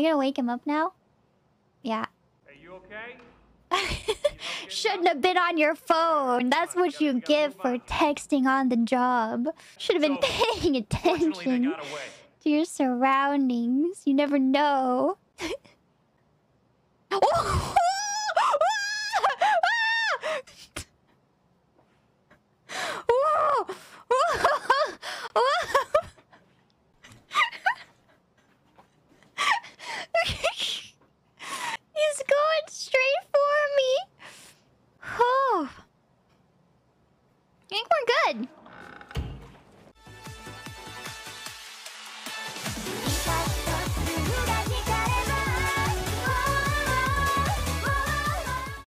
I gonna wake him up now? Yeah. Are you okay? Shouldn't have been on your phone. That's what you get for texting on the job. Should have been paying attention to your surroundings. You never know. Oh! He's going straight for me. Oh, I think we're good.